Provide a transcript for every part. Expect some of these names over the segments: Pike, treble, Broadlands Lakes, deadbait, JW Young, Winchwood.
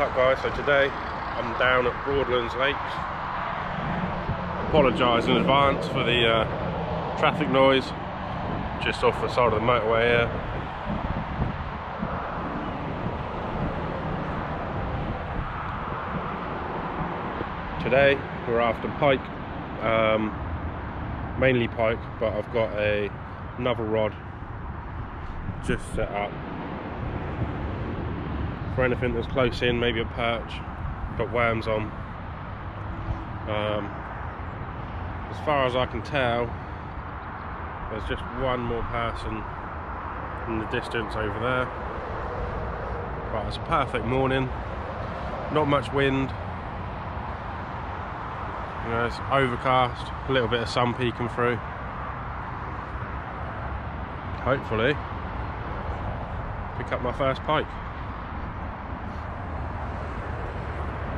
up, guys? So today I'm down at Broadlands Lakes. Apologise in advance for the traffic noise just off the side of the motorway here. Today we're after pike, mainly pike, but I've got another rod just set up for anything that's close in, maybe a perch. Got worms on. As far as I can tell, there's just one more person in the distance over there. But it's a perfect morning, not much wind. You know, it's overcast, a little bit of sun peeking through. Hopefully, pick up my first pike.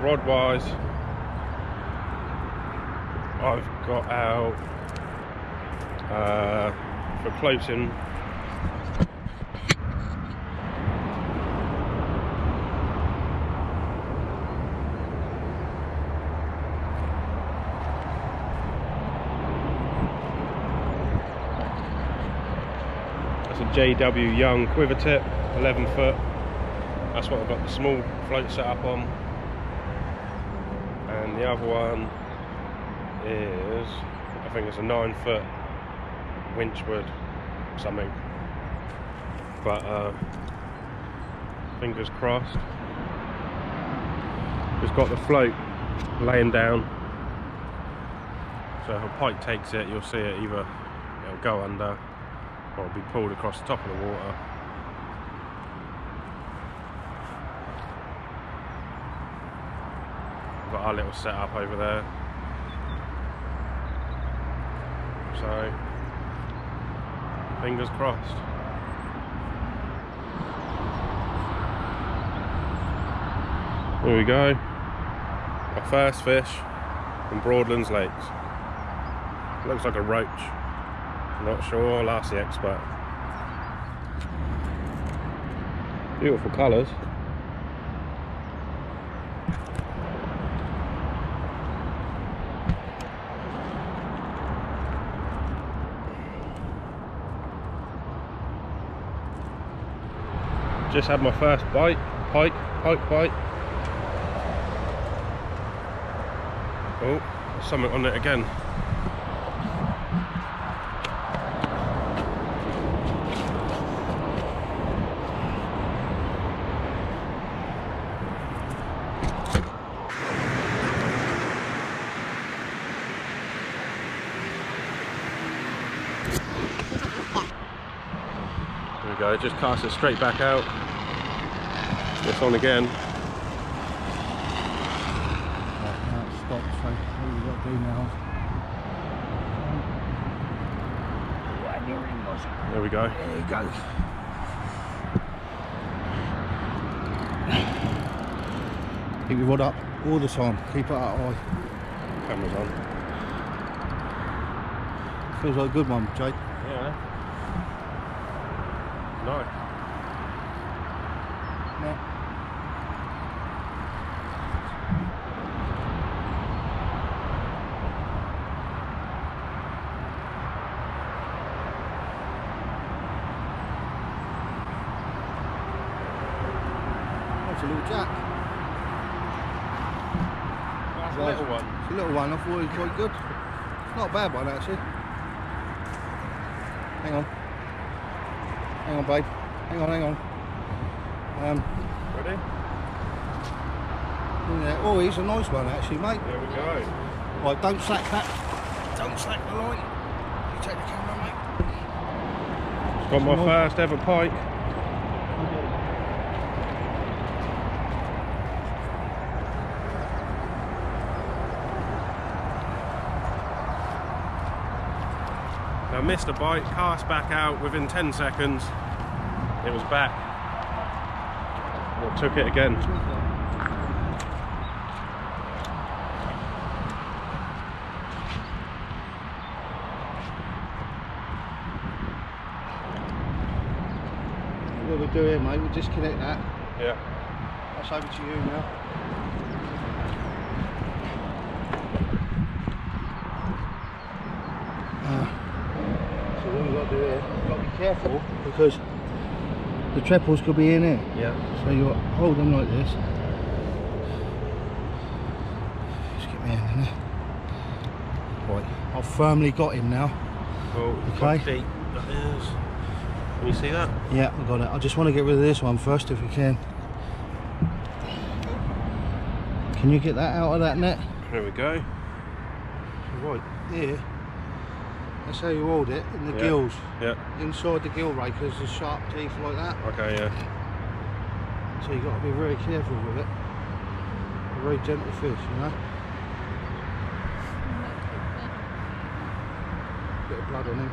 Rod wise, I've got out for closing. JW Young quiver tip, 11 foot. That's what I've got the small float set up on. And the other one is, I think it's a 9 foot Winchwood something. But fingers crossed. Just got the float laying down. So if a pike takes it, you'll see it either it'll go under, or it'll be pulled across the top of the water. We've got our little setup over there. So, fingers crossed. There we go. Our first fish in Broadlands Lakes. Looks like a roach. Not sure, I'll ask the expert. Beautiful colours. Just had my first bite, pike bite. Oh, there's something on it again. Go, just cast it straight back out. It's on again. There we go. There he goes. Keep your rod up all the time. Keep it out of eye. Camera's on. Feels like a good one, Jake. Yeah. No. No. That's a little jack. That's a little one. It's a little one. I thought it was quite good. It's not a bad one actually. Hang on. Hang on, babe. Hang on. Ready? Yeah. Oh, he's a nice one, actually, mate. There we go. Right, don't slack that. Don't slack the line. You take the camera, mate. Got my first ever pike. I missed a bite, cast back out within 10 seconds. It was back. Well, took it again. What we do here, mate, we disconnect that. Yeah. That's over to you now. So what we've got to do here, you've got to be careful because the treples could be in here. Yeah. So you hold them like this. Just get my hand in there. Right. I've firmly got him now. Well, okay. Can you see that? Yeah, I got it. I just want to get rid of this one first if we can. Can you get that out of that net? There we go. So right here, that's how you hold it in the gills. Yeah. Inside the gill rake, there's the sharp teeth like that. Okay, yeah. So you've got to be very careful with it. A very gentle fish, you know. Bit of blood on him.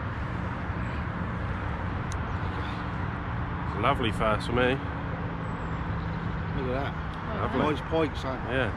It's a lovely fish for me. Look at that. Lovely. Nice pikes, aren't they? Yeah.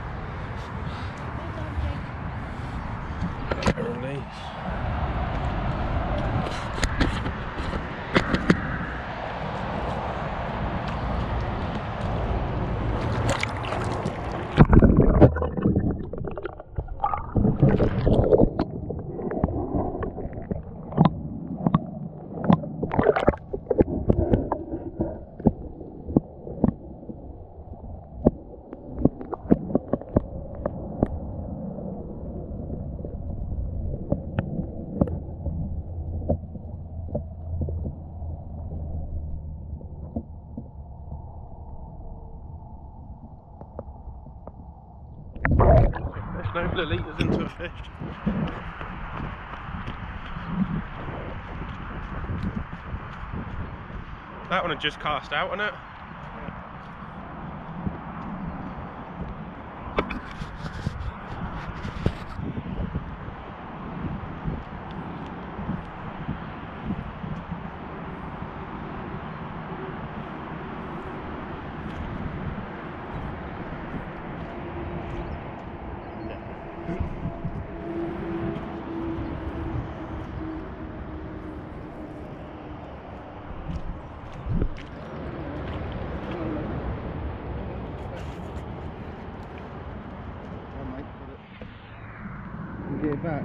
No litres into a fish. That one had just cast out on it. Back.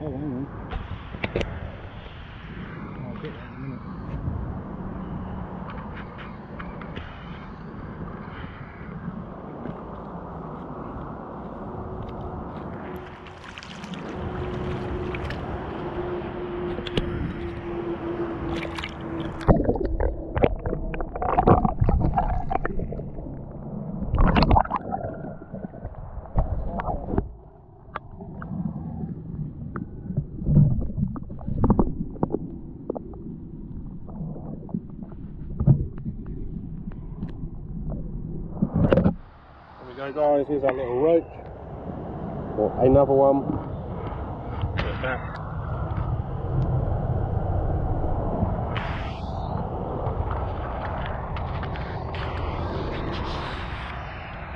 Oh, hang on. I'll get that in a minute. Guys, here's our little roach, or another one. Get back.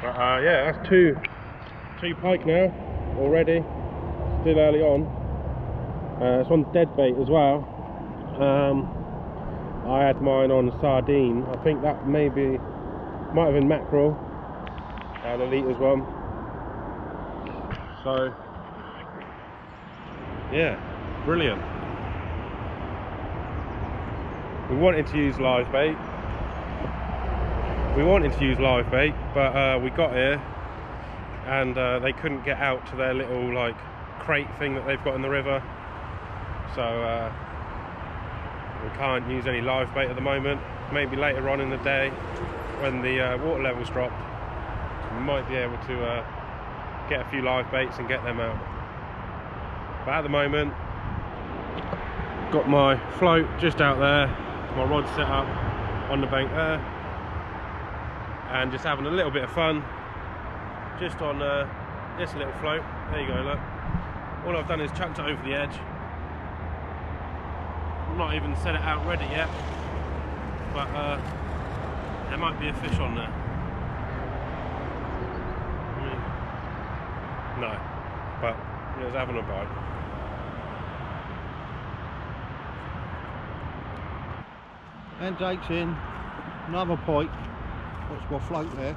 But yeah, that's two pike now already. Still early on. It's on dead bait as well. I had mine on sardine. I think that might have been mackerel. And a litres one. So yeah, brilliant. We wanted to use live bait. But we got here and they couldn't get out to their little like crate thing that they've got in the river. So we can't use any live bait at the moment. Maybe later on in the day when the water levels drop, we might be able to get a few live baits and get them out. But at the moment, got my float just out there, my rod set up on the bank there, and just having a little bit of fun just on this little float. There you go, look. All I've done is chucked it over the edge. I've not even set it out ready yet, but there might be a fish on there. No, but it was having a bite. And Jake's in. Another pike. That's my float there.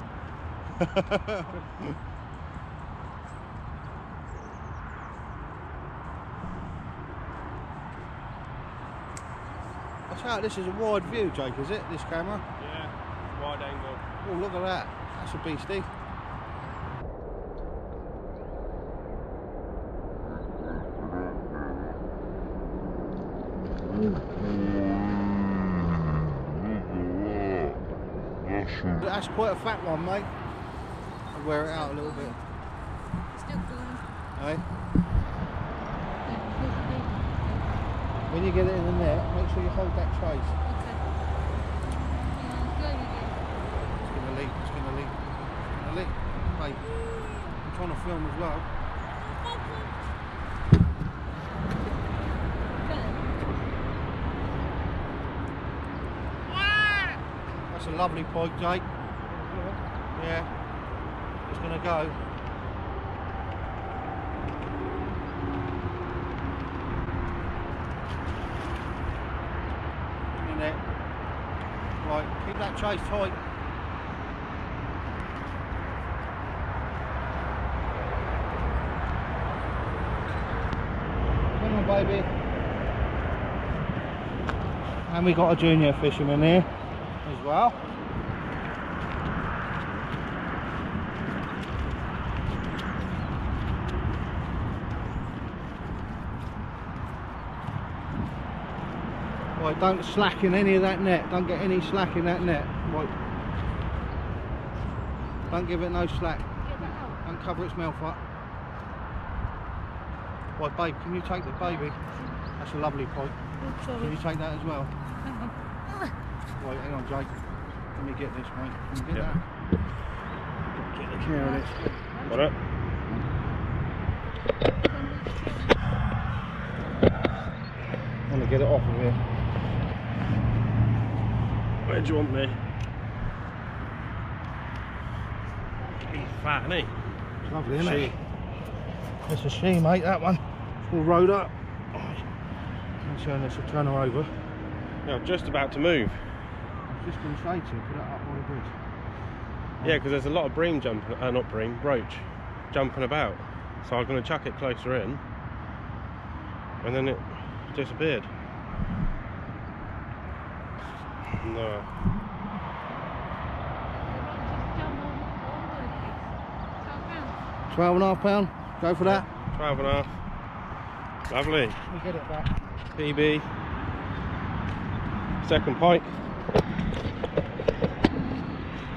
That's how this is a wide view, Jake, is it? This camera? Yeah, wide angle. Oh, look at that. That's a beastie. That's quite a fat one, mate. I'll wear it out a little bit. Still blue. Hey? When you get it in the net, make sure you hold that trace. Okay. It's going to leak, it's going to leak. It's going to leak. Hey, I'm trying to film as well. That's a lovely pike, Jake. Yeah, it's going to go. In there. Right, keep that chase tight. Come on, baby. And we got a junior fisherman here as well. Right, don't slack in any of that net. Don't get any slack in that net. Right. Don't give it no slack. Don't cover its mouth up. Right, babe, can you take the baby? That's a lovely pike. Can you take that as well? Right, hang on, Jake. Let me get this, mate. Can you get that? Get the camera on it. Got it. I'm going to get it off of here. Where do you want me? He's fat, isn't he? It's lovely, isn't it? It's a she, mate, that one. It's all rolled up. I'm showing this, I'll turn her over. Now, just about to move. I was just going to say to you, put it up on the bridge. Yeah, because there's a lot of bream jumping, broach jumping about. So I was going to chuck it closer in, and then it disappeared. No. £12.5, go for that. Yeah, 12.5. Lovely. We get it back. PB. Second pike.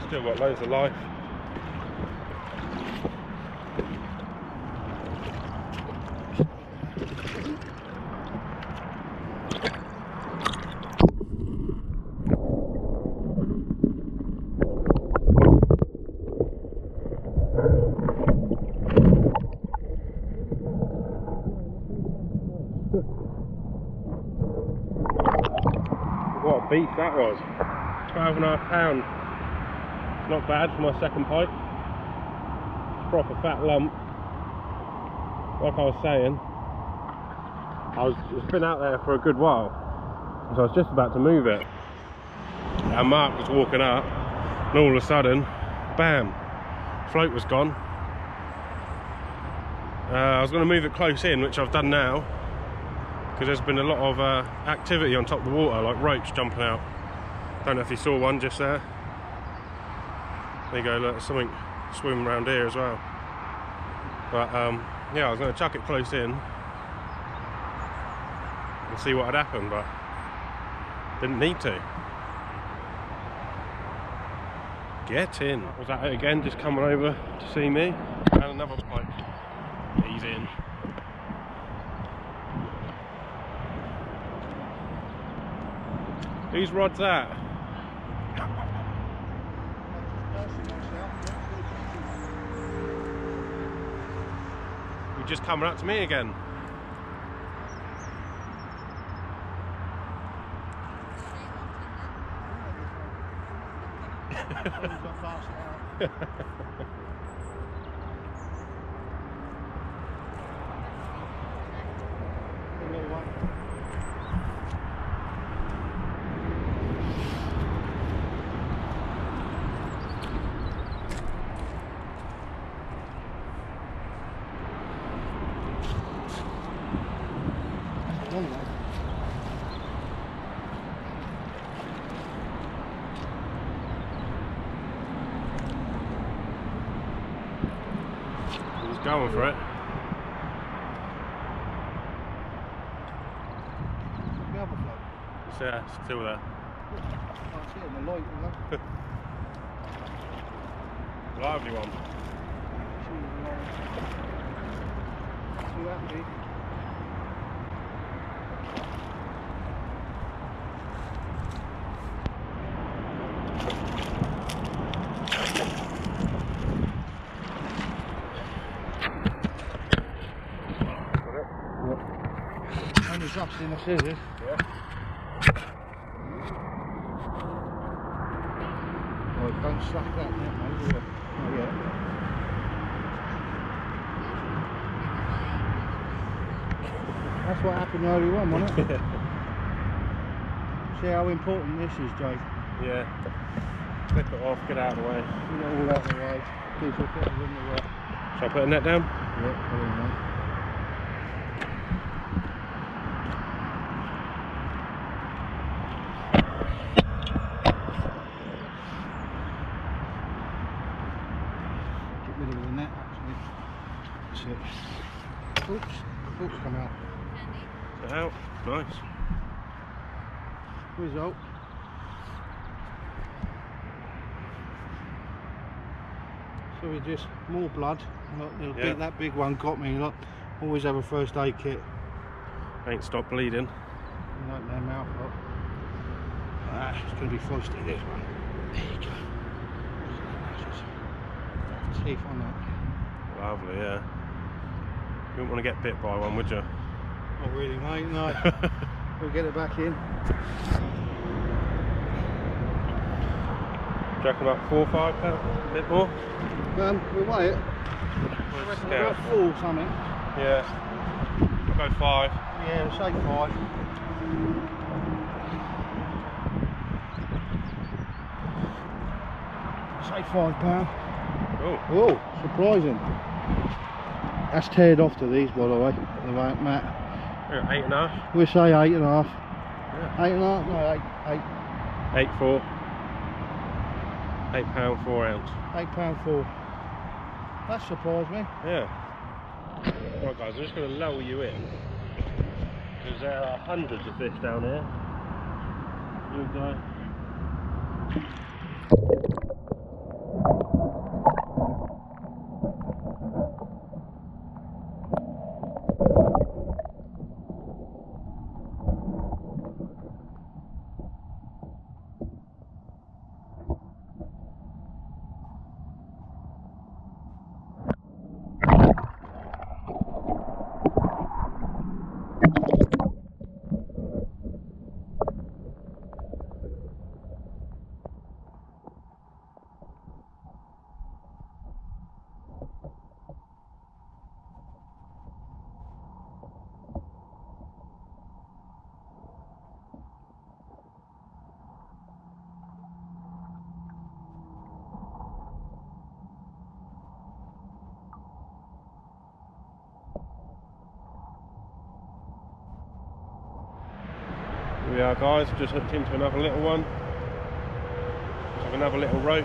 Still got loads of life. Beast that was. £12.5. Not bad for my second pike. Proper fat lump. Like I was saying, it's been out there for a good while, so I was just about to move it. And Mark was walking up, and all of a sudden, bam, float was gone. I was going to move it close in, which I've done now, because there's been a lot of activity on top of the water, like roach jumping out. Don't know if you saw one just there. There you go, look, there's something swimming around here as well. But yeah, I was going to chuck it close in and see what had happened, but didn't need to. Get in. Was that it again, just coming over to see me? And another pike. He's in. Whose rod's that? You're just coming up to me again. going for it. Yeah, it's still there. Lively one. Only drops in the scissors. Yeah. Don't slack that net, mate, do it? Not yet. That's what happened earlier on, wasn't it? See how important this is, Jake? Yeah. Flip it off, get out of the way. Get it all out of the way. Keep it all in the way. Shall I put a net down? Yeah, put it down. Nice. Good result. So we just more blood. Look, yeah. That big one got me. Look, always have a first aid kit. Ain't stop bleeding. You open their mouth up. Ah, it's gonna be feisty, this one. There you go. Teeth on that. Lovely, yeah. You wouldn't want to get bit by one, would you? Not really, mate, no. We'll get it back in. Jack about 4 or 5 pounds, a bit more. We weigh it. We're about 4 or something. Yeah. We'll go 5. Yeah, we'll say 5. Say 5 pound. Oh. Oh, surprising. That's teared off to these, by the way, at the right mat. 8.5. We say 8.5. Yeah. 8.5? No, 8. 8.4. 8 pound 4 ounce. 8 pound 4. That surprised me. Yeah. Right guys, I'm just going to lull you in, because there are hundreds of fish down here. Here we go. Here we are guys, just hooked into another little one. Just have another little roach.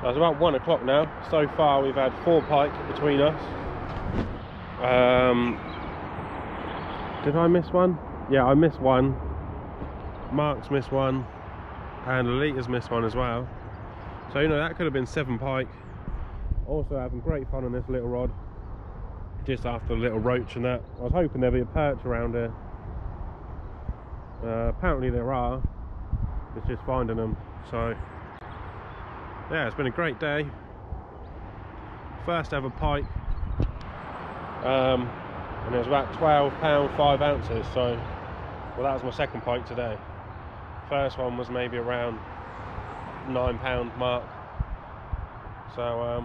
So it's about 1 o'clock now. So far we've had 4 pike between us. Did I miss one? Yeah, I missed one. Mark's missed one, and Alita's missed one as well. So you know, that could have been 7 pike. Also having great fun on this little rod, just after a little roach and that. I was hoping there'd be a perch around here. Apparently there are. It's just finding them. So yeah, it's been a great day. First ever pike, and it was about 12 pound 5 ounces. So. Well, that was my second pike today. First one was maybe around £9 mark. So,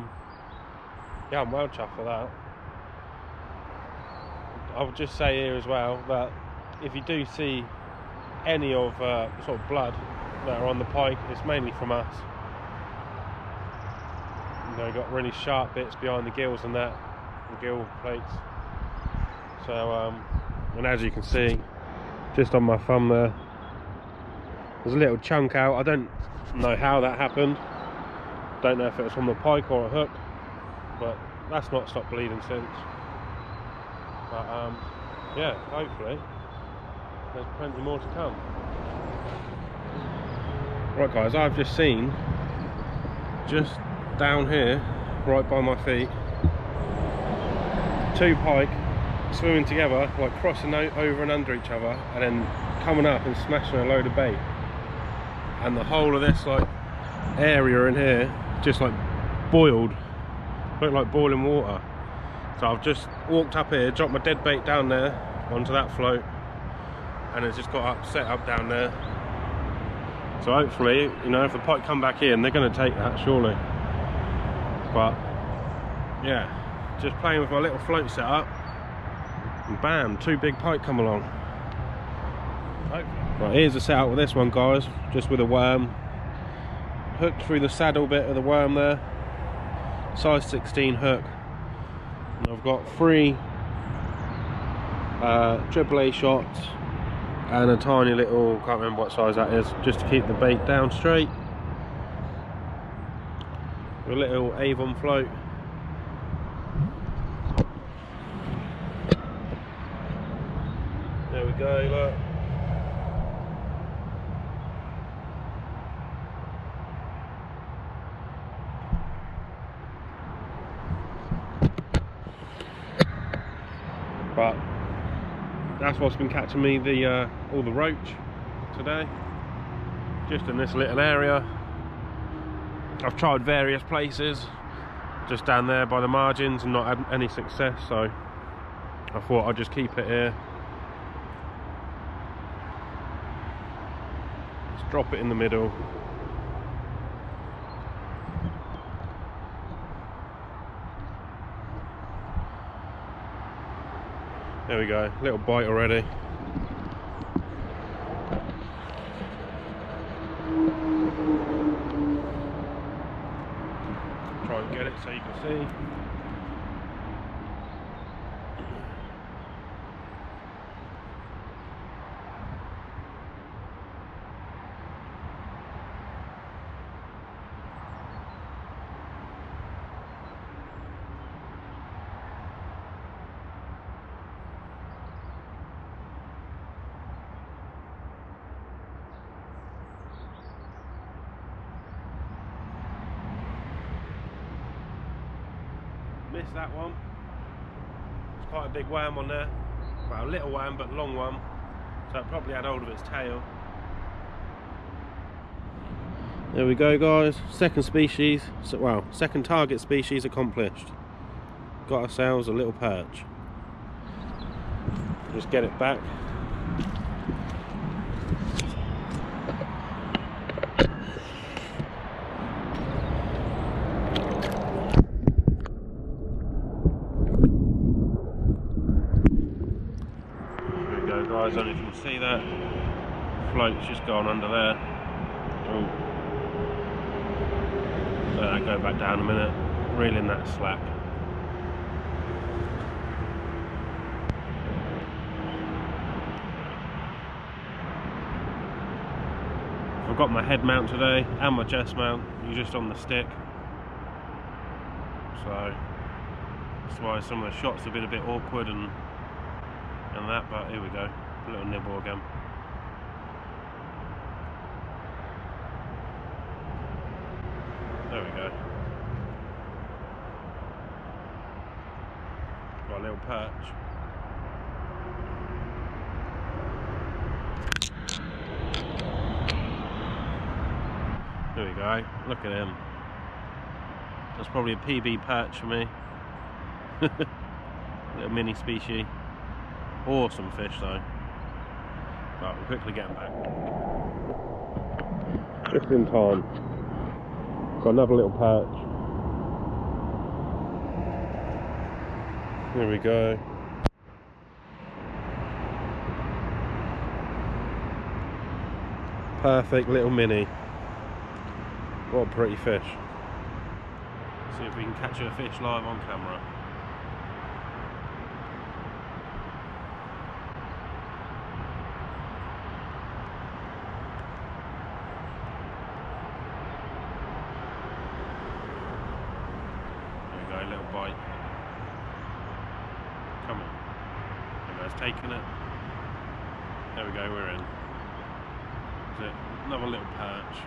yeah, I'm well chuffed for that. I would just say here as well that if you do see any of sort of blood that are on the pike, it's mainly from us. You know, got really sharp bits behind the gills and that. and gill plates. So and as you can see, just on my thumb there, there's a little chunk out. I don't know how that happened. Don't know if it was from a pike or a hook, but that's not stopped bleeding since. But yeah, hopefully there's plenty more to come. Right guys, I've just seen, just down here, right by my feet, two pike swimming together, like crossing over and under each other, and then coming up and smashing a load of bait. And the whole of this like area in here just like boiled, looked like boiling water. So I've just walked up here, dropped my dead bait down there onto that float, and it's just got upset up down there. So hopefully, you know, if the pike come back in, they're going to take that surely. But yeah, just playing with my little float setup, and bam, two big pike come along. Right, here's the setup with this one, guys. Just with a worm, hooked through the saddle bit of the worm there, size 16 hook, and I've got three AAA shots and a tiny little, can't remember what size that is, just to keep the bait down straight. A little Avon float. There we go, look. But that's what's been catching me, the all the roach today, just in this little area. I've tried various places, just down there by the margins, and not had any success, so I thought I'd just keep it here. Just drop it in the middle. There we go, little bite already. Try and get it so you can see. Missed that one. It's quite a big worm on there. Well, a little worm, but long one. So it probably had hold of its tail. There we go, guys. Second species. So, well, second target species accomplished. Got ourselves a little perch. Just get it back. I don't know if you can see that. Float's just gone under there. Ooh. Let that go back down a minute. Reel in that slack. I've got my head mount today and my chest mount. You're just on the stick. So that's why some of the shots have been a bit awkward and that, but here we go. A little nibble again. There we go. Got a little perch. There we go. Look at him. That's probably a PB perch for me. Little mini species. Awesome fish though. Right, we'll quickly get him back. Just in time. Got another little perch. Here we go. Perfect little mini. What a pretty fish. See if we can catch a fish live on camera. little bite. Come on. Everyone's taking it. There we go, we're in. That's it. Another little perch.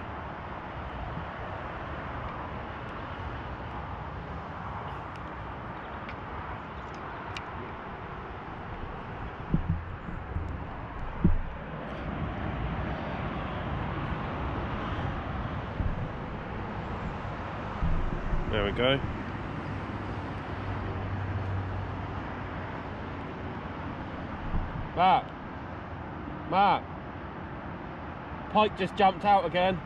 There we go. Mark! Mark! Pike just jumped out again.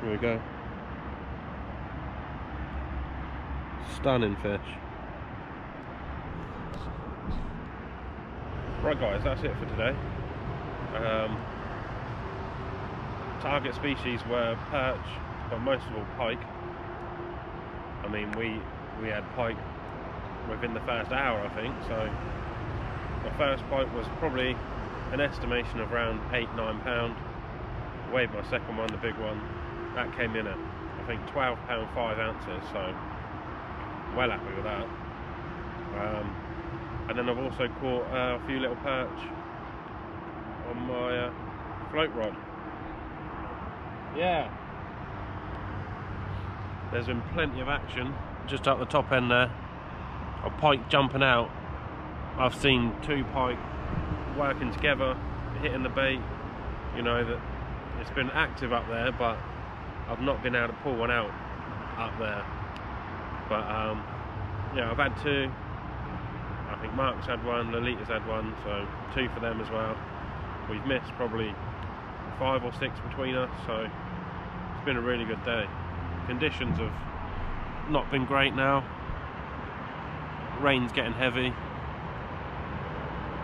Here we go. Stunning fish. Right guys, that's it for today. Target species were perch, but most of all pike. I mean, we had pike within the first hour, I think. So my first bite was probably an estimation of around 8–9 pound. Weighed my second one, the big one, that came in at I think 12 pound 5 ounces. So well happy with that. And then I've also caught a few little perch on my float rod. Yeah, there's been plenty of action just up the top end there. A pike jumping out. I've seen two pike working together, hitting the bait. You know, that it's been active up there, but I've not been able to pull one out up there. But yeah, I've had two. I think Mark's had one, Lolita's had one, so two for them as well. We've missed probably 5 or 6 between us, so it's been a really good day. Conditions have not been great now. Rain's getting heavy,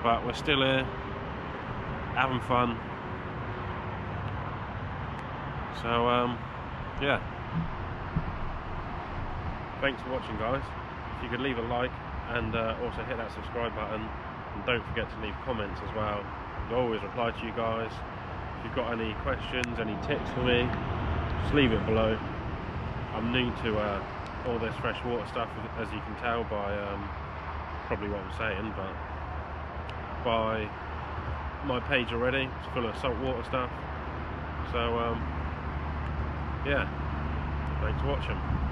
but we're still here having fun. So yeah, thanks for watching guys. If you could leave a like and also hit that subscribe button, and don't forget to leave comments as well. I'll always reply to you guys. If you've got any questions, any tips for me, just leave it below. I'm new to all this freshwater stuff, as you can tell by probably what I'm saying, but by my page already, it's full of saltwater stuff. So yeah, thanks for watching.